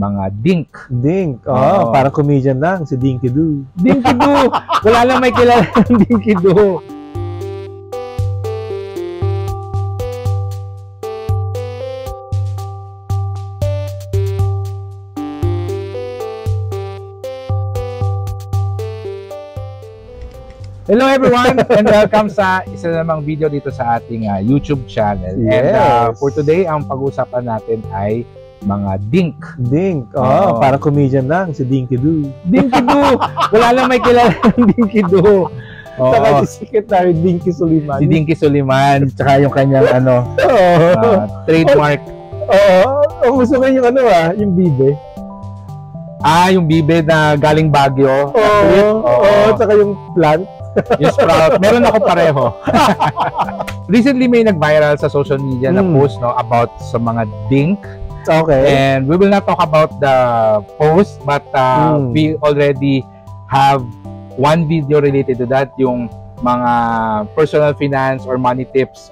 mga Dink. Dink. Oh, parang comedian lang si Dinky Doo. Dinky Doo. Wala lang may kilala ng Dinky Doo. Hello everyone and welcome sa isa namang video dito sa ating YouTube channel. Yes. And for today, ang pag-uusapan natin ay mga Dink. Dink. Oh, parang comedian lang si Dinky Doo. Dinky Doo. Wala lang may kilala ng Dinky Doo. Saka si Secretary Dinky Soliman. Si Dinky Soliman. Tsaka yung kanyang ano, trademark. Oo. Gusto ko yung ano yung bibe. Ah, yung bibe na galing Baguio. Oo. Tsaka yung plant. Yung sprout. Meron ako pareho. Recently may nag-viral sa social media na post about sa mga Dink. Okay. And we will not talk about the post, but we already have one video related to that, yung mga personal finance or money tips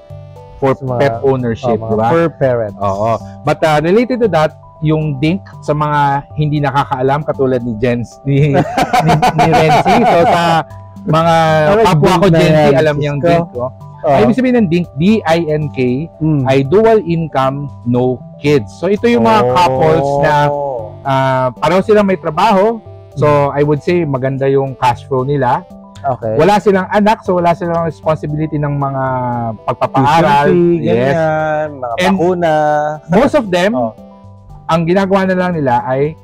for pet ownership, diba? For parents. Oo. But related to that, yung Dink sa mga hindi nakakaalam katulad ni Jens, ni Renzi. So sa mga kapwa ko Gen Z, alam niyang Dink. Ay, ibig sabihin ng Dink, D-I-N-K, ay dual income, no kids. So, ito yung mga couples na pareho silang may trabaho. So, I would say maganda yung cash flow nila. Okay. Wala silang anak, so wala silang responsibility ng mga pagpapaaral. Yes. Ganyan, mga bakuna. Most of them, ang ginagawa na lang nila ay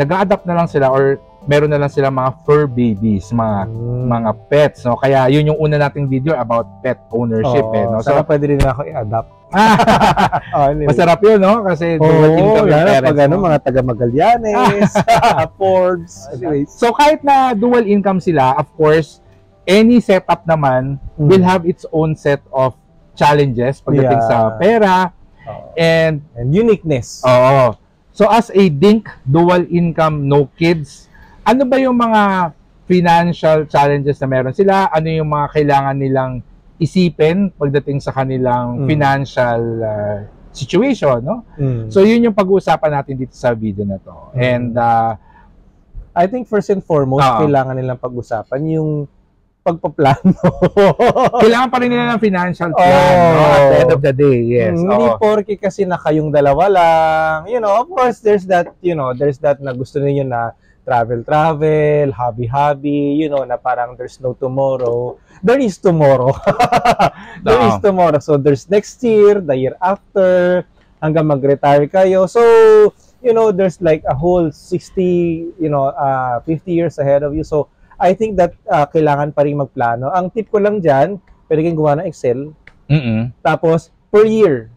nag-a-adapt na lang sila or meron na lang sila mga fur babies, mga pets, no? Kaya yun yung una nating video about pet ownership, no? So pwede rin ako i-adapt. Masarap yun, no? Kasi dual income yung parents. Pag mga taga-Magallanes, Forbes. Anyways. So kahit na dual income sila, of course, any setup naman will have its own set of challenges pagdating sa pera and uniqueness. Oo. So as a Dink, dual income, no kids, ano ba yung mga financial challenges na meron sila? Ano yung mga kailangan nilang isipin pagdating sa kanilang financial situation, no? So, yun yung pag-uusapan natin dito sa video na to. And, I think first and foremost, kailangan nilang pag-usapan yung pagpaplano. Kailangan pa rin nila ng financial plan, no? At the end of the day, yes. Hindi porke kasi na kayong dalawa lang. You know, of course, there's that, na gusto ninyo na travel, hobby, you know, na parang there's no tomorrow. There is tomorrow. There is tomorrow. So, there's next year, the year after, hanggang mag-retire kayo. So, you know, there's like a whole 60, 50 years ahead of you. So, I think that kailangan pa rin magplano. Ang tip ko lang dyan, pwede kang gumawa ng Excel. Tapos, per year,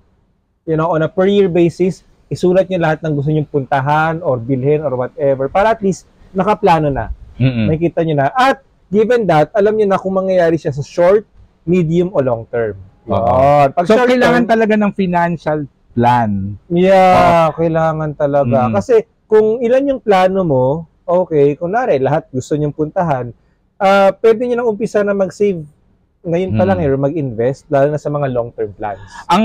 on a per year basis, isulat niyo lahat ng gusto niyong puntahan or bilhin or whatever para at least nakaplano na. Makikita niyo na. At given that, alam niyo na kung mangyayari siya sa short, medium o long term. So, kailangan talaga ng financial plan. Yeah, kailangan talaga. Kasi kung ilan yung plano mo, okay, kunwari lahat gusto niyong puntahan, pwede niyo lang umpisa na mag-save ngayon pa lang mag-invest, lalo na sa mga long-term plans. Ang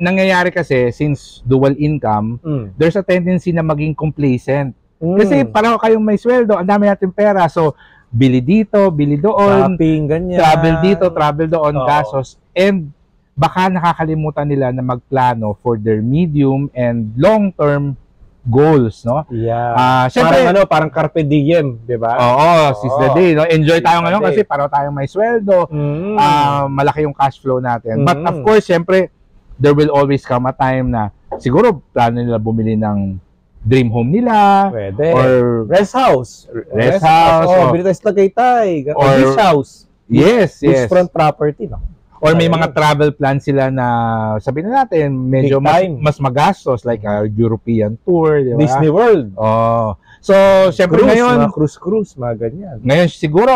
nangyayari kasi, since dual income, there's a tendency na maging complacent. Kasi parang kayong may sweldo, ang dami natin pera. So, bili dito, bili doon, shopping, ganyan. Travel dito, travel doon, gastos. And baka nakakalimutan nila na magplano for their medium and long-term goals, no? Yeah. Siyempre, parang parang carpe diem, di ba? Oo, seize the day, no? Enjoy tayo ngayon kasi parang tayong may sweldo, malaki yung cash flow natin. But of course, siyempre, there will always come a time na siguro plano nila bumili ng dream home nila. Pwede. Or rest house. Rest house. O, bili tayo sa Tagaytay. Or beach house. Yes, yes. Beachfront property, no? Or may mga travel plan sila na sabihin na natin medyo mas magastos, like a European tour, diba? Disney World. So, syempre ngayon, mga cruise, mga ganyan. Ngayon siguro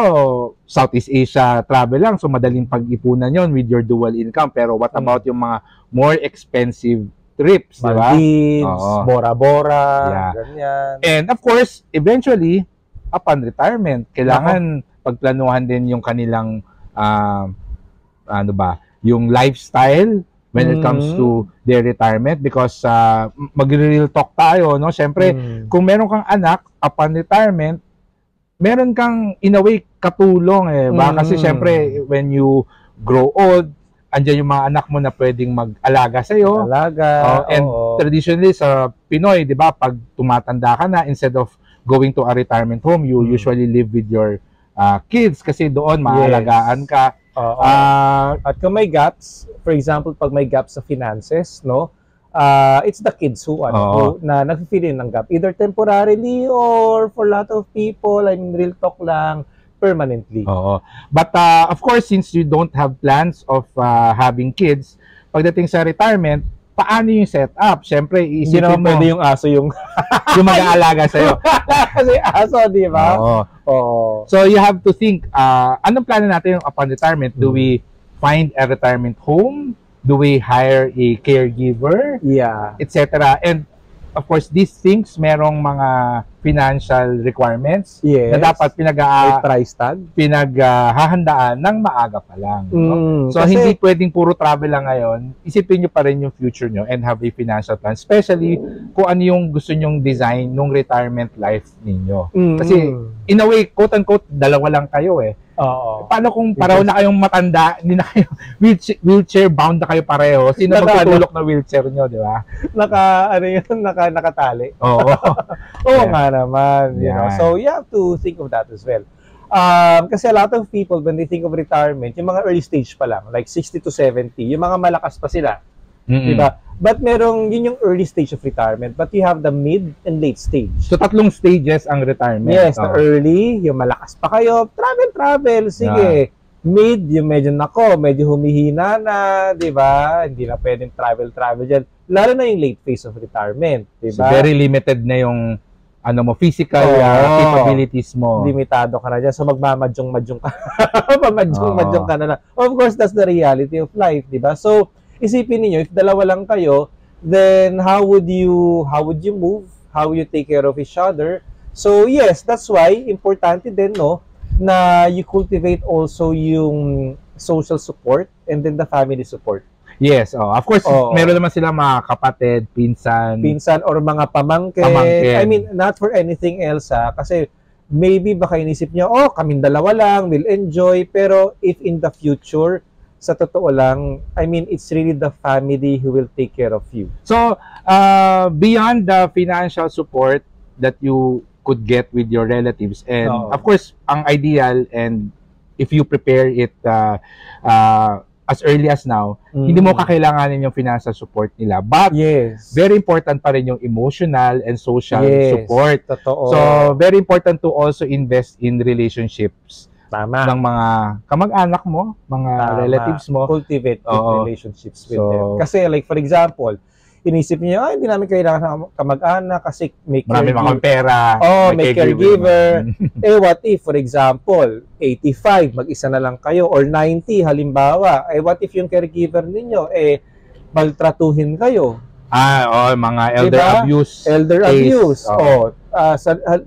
Southeast Asia travel lang, so madaling pag-ipunan 'yon with your dual income. Pero what about yung mga more expensive trips, diba? Maldives, Bora Bora, ganyan. And of course, eventually upon retirement, kailangan pagplanuhan din yung kanilang yung lifestyle when it comes to their retirement, because mag-real talk tayo, no? Siyempre, kung meron kang anak upon retirement, meron kang in a way katulong eh. Baka kasi siyempre when you grow old, andiyan yung mga anak mo na pwedeng mag-alaga sa iyo. And traditionally sa Pinoy, 'di ba, pag tumatanda ka na, instead of going to a retirement home, you usually live with your kids kasi doon maalagaan ka. At kung may gaps, for example, pag may gaps sa finances, no? It's the kids who na nagfi-fill in ng gap, either temporarily or for a lot of people, I mean, real talk lang, permanently. But of course, since you don't have plans of having kids, pagdating sa retirement, paano yung setup? Siyempre, iisipin mo. Pwede yung aso yung mag-aalaga sa'yo. Kasi aso, di ba? So, you have to think, anong plano natin yung upon retirement? Do we find a retirement home? Do we hire a caregiver? Yeah. Etc. And, of course, these things, merong mga financial requirements na dapat pinaghahandaan ng maaga pa lang. So, kasi, hindi pwedeng puro travel lang ngayon. Isipin nyo pa rin yung future nyo and have a financial plan. Especially, kung ano yung gusto nyong design ng retirement life ninyo. Kasi, in a way, quote-unquote, dalawa lang kayo eh. Paano kung pareho na kayong matanda, hindi na kayo wheelchair bound na kayo pareho? Sino magtutulok na wheelchair nyo, di ba? Nakatali. Oo nga naman, you know. So you have to think of that as well. Kasi a lot of people, when they think of retirement, yung mga early stage pa lang, like 60 to 70, yung mga malakas pa sila. Diba? But merong, yun yung early stage of retirement, but you have the mid and late stage. So, tatlong stages ang retirement. Yes, the early, yung malakas pa kayo, travel, sige. Mid, yung medyo humihina na, diba? Hindi na pwedeng travel dyan. Lalo na yung late phase of retirement, diba? So, very limited na yung physical capabilities mo. Limitado ka na dyan. So, magmamadyong-madyong ka. Magmamadyong-madyong ka na lang. Of course, that's the reality of life, diba? So, isipin niyo, if dalawa lang kayo, then how would you move? How would you take care of each other? So yes, that's why importante din, no, na you cultivate also yung social support and then the family support. Yes, of course, meron naman sila mga kapatid, pinsan or mga pamangkin. I mean, not for anything else, kasi maybe baka inisip niyo, kaming dalawa lang, we'll enjoy, pero if in the future, sa totoo lang, I mean, it's really the family who will take care of you. So, beyond the financial support that you could get with your relatives, and of course, ang ideal, and if you prepare it as early as now, hindi mo kakailanganin yung financial support nila. But, very important pa rin yung emotional and social support. Totoo. So, very important to also invest in relationships. Ng mga kamag-anak mo, mga relatives mo. Cultivate relationships with them. Kasi like for example, inisip niyo, hindi namin kailangan ng kamag-anak kasi may caregiver. Marami mga pera. May caregiver. What if, for example, 85, mag-isa na lang kayo, or 90 halimbawa. What if yung caregiver ninyo, maltratuhin kayo? Mga elder abuse. Elder abuse.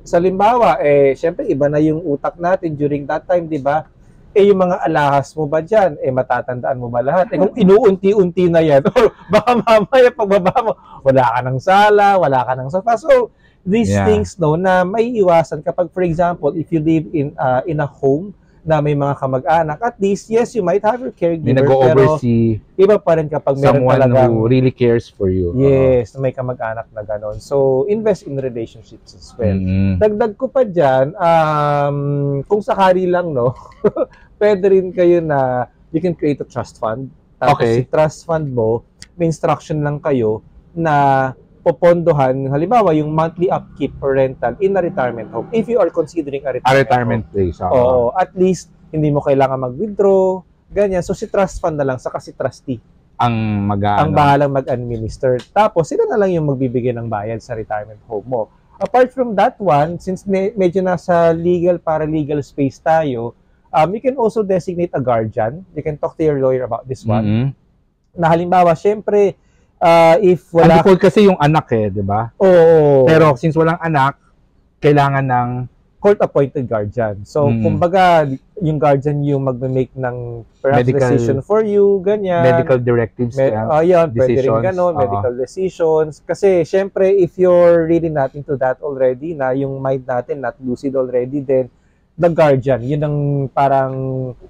Sa limbawa, syempre iba na yung utak natin during that time, di ba? Yung mga alahas mo ba dyan? Matatandaan mo ba lahat? Kung inuunti-unti na yan, or baka mamaya pagbaba mo, wala ka ng sala, wala ka ng sofa. So, these things, no, na may iwasan kapag, for example, if you live in a home na may mga kamag-anak, at least, yes, you might have your caregiver, pero iba pa rin kapag meron talagang someone who really cares for you. Yes, may kamag-anak na gano'n. So, invest in relationships as well. Dagdag ko pa dyan, kung sakali lang, no, pwede rin kayo na, you can create a trust fund. Tapos si trust fund mo, may instruction lang kayo na popondohan, halimbawa, yung monthly upkeep or rental in a retirement home. If you are considering a retirement place. At least, hindi mo kailangan mag-withdraw, ganyan. So, si trust fund na lang, saka si trustee. Ang bahalang mag-administer. Tapos, sila na lang yung magbibigay ng bayad sa retirement home mo. Apart from that one, since medyo nasa legal, paralegal space tayo, you can also designate a guardian. You can talk to your lawyer about this one. Na halimbawa, syempre, if wala... Default kasi yung anak, di ba? Pero since walang anak, kailangan ng court-appointed guardian. So, kumbaga, yung guardian yung magme-make ng perhaps medical decision for you, ganyan. Medical directives. Ayan, pwede rin ganun, medical decisions. Kasi, syempre, if you're really not into that already, na yung mind natin not lucid already, then the guardian, yun ang parang,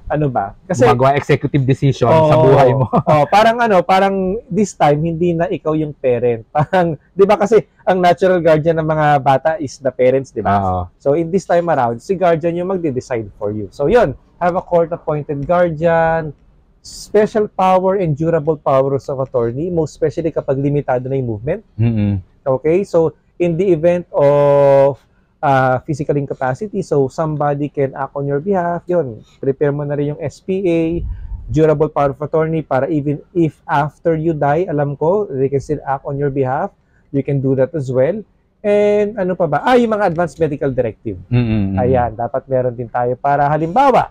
ano ba? Kasi, magawa executive decision sa buhay mo. Parang ano, parang this time, hindi na ikaw yung parent. Parang, di ba kasi, ang natural guardian ng mga bata is the parents, di ba? So, in this time around, si guardian yung magde-decide for you. So, yun, have a court-appointed guardian, special power and durable powers of attorney, most especially kapag limitado na yung movement. Okay? So, in the event of physical incapacity, so somebody can act on your behalf, yun, prepare mo na rin yung SPA, durable power of attorney, para even if after you die, alam ko, they can still act on your behalf, you can do that as well. And ano pa ba? Yung mga advanced medical directive. Ayan, dapat meron din tayo para halimbawa,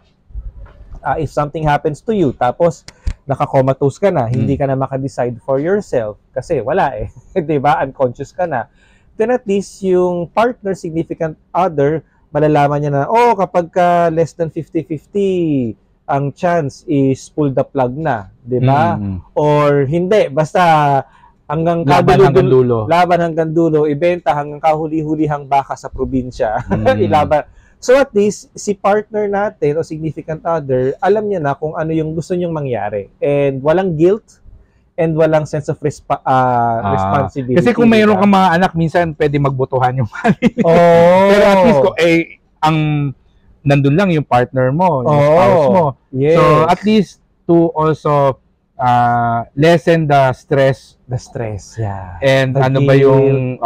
if something happens to you, tapos nakakomatose ka na, hindi ka na makadecide for yourself, kasi wala eh, diba? Unconscious ka na. Then at least yung partner, significant other, malalaman niya na, oh, kapag ka less than 50-50, ang chance is pull the plug na, di ba? Or hindi, basta hanggang dulo, laban hanggang dulo, ibenta hanggang kahuli-hulihang baka sa probinsya. Ilaban. So at least, si partner natin o significant other, alam niya na kung ano yung gusto niyong mangyari. And walang guilt and walang sense of responsibility. Kasi kung mayroon kang mga anak, minsan pwede magbotohan yung mali. Pero at least kung, ang nandun lang yung partner mo, yung spouse mo. Yes. So at least to also lessen the stress. Yeah. And the ba yung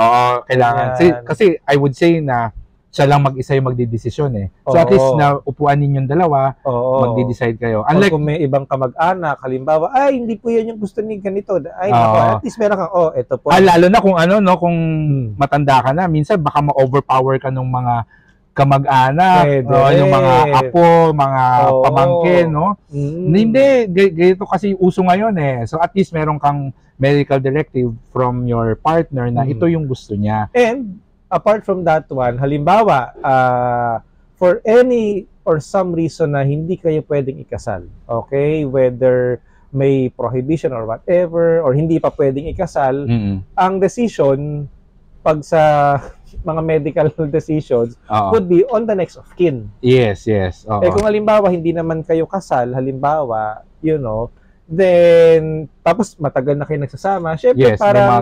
kailangan. Kasi I would say na siya lang mag-isa yung magdidesisyon eh. So at least na upuan ninyong dalawa, magdidecide kayo. Unlike kung may ibang kamag-anak, halimbawa, ay hindi po yan yung gusto ni ganito. Ay nako, at least meron kang eto po. Lalo na kung ano no, kung matanda ka na, minsan baka ma-overpower ka ng mga kamag-anak, yung mga apo, mga pamangkin, no? Hindi, ganito kasi uso ngayon eh. So at least meron kang medical directive from your partner na ito yung gusto niya. And apart from that one, halimbawa, for any or some reason na hindi kayo pwedeng ikasal, okay? Whether may prohibition or whatever, or hindi pa pwedeng ikasal, ang decision, pag sa mga medical decisions, would be on the next of kin. Yes, yes. Eh kung halimbawa, hindi naman kayo kasal, halimbawa, you know, then, tapos matagal na kayo nagsasama, syempre parang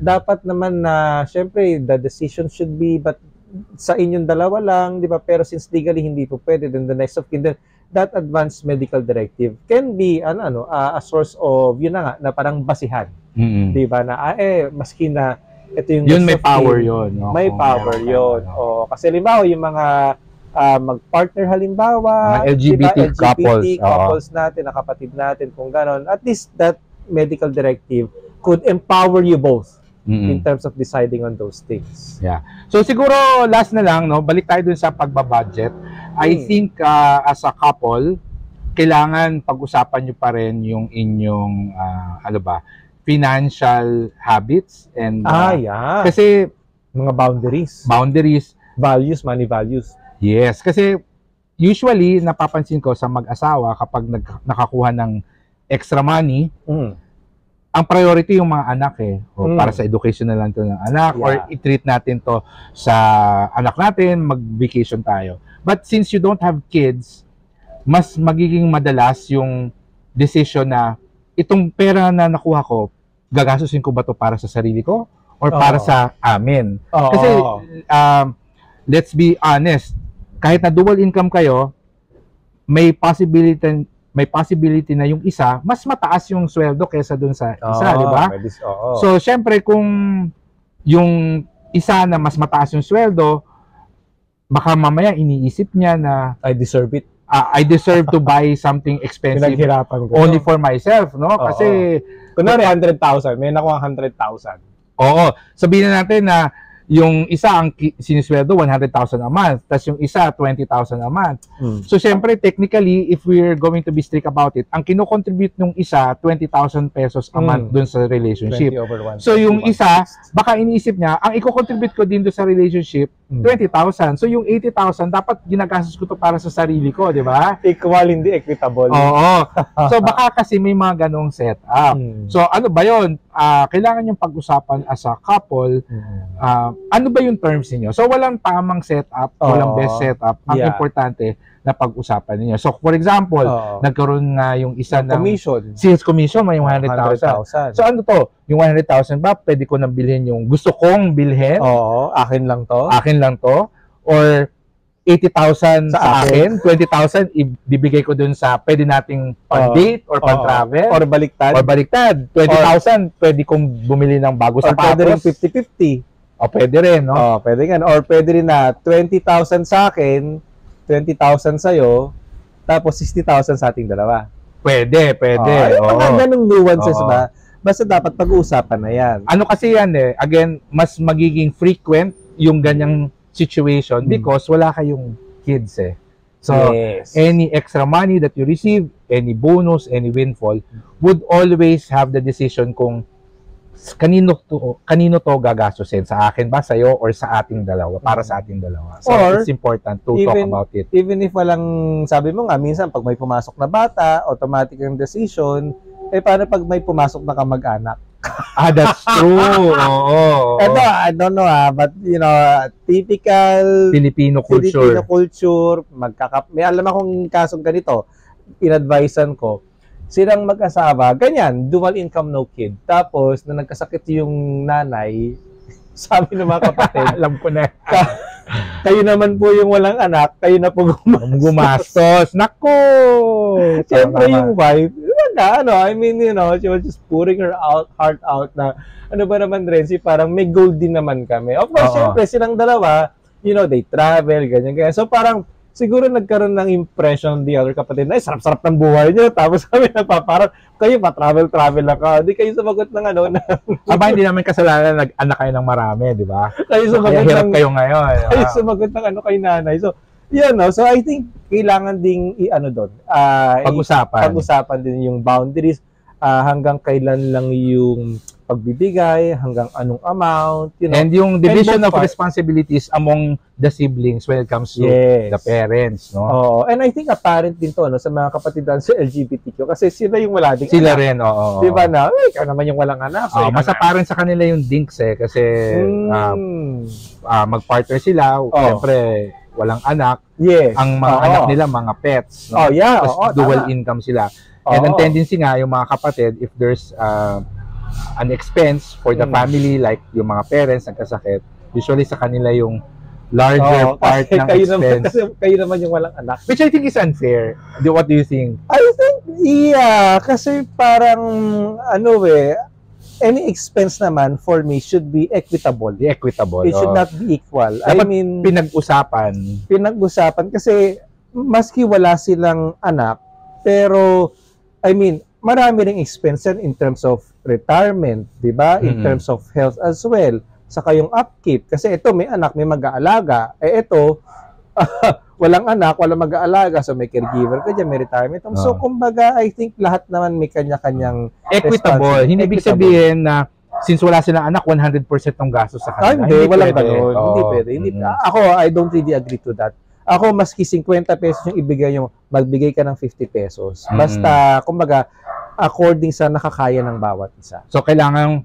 dapat naman na, syempre, the decision should be, but sa inyong dalawa lang, di ba? Pero since legally hindi po pwede, then the next of kin, then that advanced medical directive can be a source of, yun na nga, na parang basihan. Di ba? Na, maski na, ito yung yun, may power yun. May power yun. Kasi halimbawa, yung mga mag-partner halimbawa, LGBT couples natin, na kapatid natin, kung gano'n, at least that medical directive could empower you both in terms of deciding on those things. Yeah. So siguro, last na lang, no, balik tayo dun sa pagbabudget. I think as a couple, kailangan pag-usapan nyo pa rin yung inyong, financial habits and, kasi, mga boundaries. Values, money values. Yes, kasi usually napapansin ko sa mag-asawa kapag nakakuha ng extra money, ang priority yung mga anak eh. Para sa education na lang ito ng anak, or i-treat natin to sa anak natin, mag-vacation tayo. But since you don't have kids, mas magiging madalas yung decision na itong pera na nakuha ko, gagastusin ko ba to para sa sarili ko or para sa amin? Kasi let's be honest, kahit na dual income kayo, may possibility na yung isa, mas mataas yung sweldo kesa dun sa isa, di ba? So, syempre, kung yung isa na mas mataas yung sweldo, baka mamaya iniisip niya na, I deserve it. I deserve to buy something expensive only for myself, no? Kasi, kunwari 100,000, may nakuha 100,000. Sabihin na natin na, yung isa ang sinisweldo 100,000 a month, tapos yung isa 20,000 a month. So syempre technically if we're going to be strict about it, ang kino-contribute nung isa 20,000 pesos a month doon sa relationship. So yung isa baka iniisip niya, ang i-contribute ko din doon sa relationship 20,000. So yung 80,000 dapat ginagastos ko to para sa sarili ko, di ba? Equal hindi equitable. Oo. So baka kasi may mga ganong setup. So ano ba 'yon? Kailangan yung pag-usapan as a couple. Ano ba yung terms niyo? So walang tamang setup, walang best setup. Ang importante na pag-usapan niyo. So for example, nagkaroon nga yung isa ng commission. Sales commission may 100,000. So ano to? Yung 100,000 ba pwede ko nang bilhin yung gusto kong bilhin? Oo, akin lang to. Akin lang to, or 80,000 sa akin, 20,000 ibibigay ko dun sa pwede nating pang-date or pang-travel, or baliktad, 20,000 pwede kong bumili ng bago sa sapatos, pwede rin 50-50, o pwede rin, no? O pwede yan, or pwede rin na 20,000 sa akin, 20,000 sa'yo, tapos 60,000 sa ating dalawa. Pwede, pwede. Yung mga ganong nuances ba, basta dapat pag-uusapan na yan. Ano kasi yan eh, again, mas magiging frequent yung ganyang situation because wala kayong kids eh. So, any extra money that you receive, any bonus, any windfall, would always have the decision kung kanino to gagastusin, sa akin ba, sa'yo, or sa ating dalawa, para sa ating dalawa. So, or, it's important to talk about it. Even if walang, sabi mo nga, minsan pag may pumasok na bata, automatic ang decision, eh paano pag may pumasok na kamag-anak? That's true. Eto, I don't know but you know, typical Filipino culture. May alam akong kasong ganito, in-advisean ko, silang mag-asawa, ganyan, dual income, no kid. Tapos, na nagkasakit yung nanay, sabi ng mga kapatid, alam ko na, kayo naman po yung walang anak, kayo na po gumastos. Nako! Siyempre yung wife, I mean, you know, she was just pouring her heart out na, ano ba naman, Renzi, parang may goal din naman kami. Of course, syempre, silang dalawa, you know, they travel, ganyan. So, parang, siguro nagkaroon ng impression the other kapatid na, sarap-sarap ng buhay niyo. Tapos kami na pa, parang, kayo pa, travel-travel na ka. Hindi kayo sumagot ng ano. Aba, hindi namin kasalanan, nag-anak kayo ng marami, di ba? Kayo sumagot ng, kayo ngayon. Kayo sumagot ng ano kay nanay. So, yeah, no? So I think kailangan ding i-ano doon. Pag-usapan din yung boundaries, hanggang kailan lang yung pagbibigay, hanggang anong amount, you know. And yung division of responsibilities among the siblings when it comes to the parents, no? Oo. And I think apparent din to, no, sa mga kapatidan sa LGBTQ kasi sila yung wala ding sila anak. Rin, oo. Di ba na? Ikaw naman yung walang anak. So mas apparent sa kanila yung dinks eh kasi mag-partner sila, syempre walang anak, ang mga anak nila mga pets, no? Dual income sila. And ang tendency nga yung mga kapatid, if there's an expense for the family, like yung mga parents nagkasakit, usually sa kanila yung larger part ng expense. Kayo naman yung walang anak. Which I think is unfair. What do you think? I think, yeah, kasi parang ano eh, any expense naman for me should be equitable. It should not be equal. Dapat, I mean, pinag-usapan. Kasi maski wala silang anak, pero I mean, marami ring expense in terms of retirement, di ba? In terms of health as well. Saka yung upkeep. Kasi ito may anak, may mag-aalaga. Eh ito, walang anak, walang mag-aalaga. So may caregiver ka dyan, may retirement. So kumbaga, I think lahat naman may kanya-kanyang equitable. Hindi ibig sabihin na since wala silang anak, 100% ng gastos sa kanila. Hindi, walang ganun. Hindi pwede. Ako, I don't really agree to that. Ako, maski 50 pesos yung ibigay nyo, magbigay ka ng 50 pesos. Basta, kumbaga, according sa nakakaya ng bawat isa. So, kailangan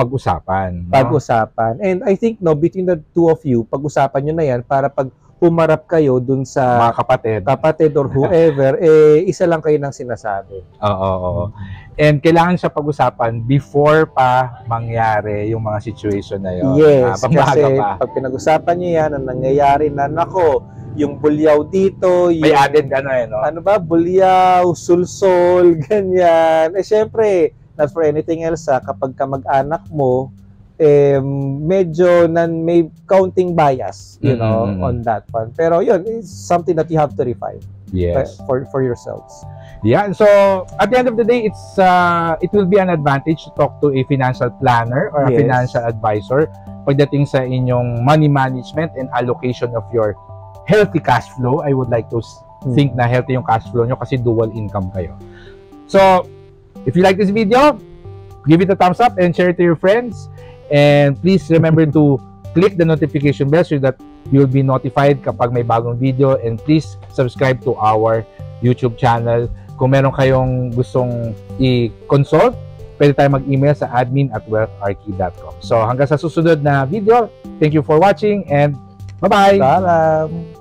pag-usapan. No? Pag-usapan. And I think, no, between the two of you, pag-usapan nyo na yan para pag humarap kayo dun sa mga kapatid or whoever, eh, isa lang kayo ng sinasabi. Oo. And kailangan siya pag-usapan before pa mangyari yung mga situation na yun. Yes, kasi pag pinag-usapan nyo yan, ang nangyayari na, nako, yung bulyaw dito, yung, may added ano eh, no? Ano ba, bulyaw, sulsol, ganyan. Eh, syempre, not for anything else, ha, kapag kamag-anak mo, eh, medyo may counting bias, you know, on that one. Pero yun, it's something that you have to refine for yourselves. Yeah, so at the end of the day, it's it will be an advantage to talk to a financial planner or a financial advisor pagdating sa inyong money management and allocation of your healthy cash flow. I would like to think na healthy yung cash flow nyo kasi dual income kayo. So, if you like this video, give it a thumbs up and share it to your friends. And please remember to click the notification bell so that you'll be notified kapag may bagong video, and please subscribe to our YouTube channel. Kung meron kayong gustong i-consult, pwede tayong mag-email sa admin@wealtharchy.com. So hanggang sa susunod na video, thank you for watching and bye-bye! Salamat!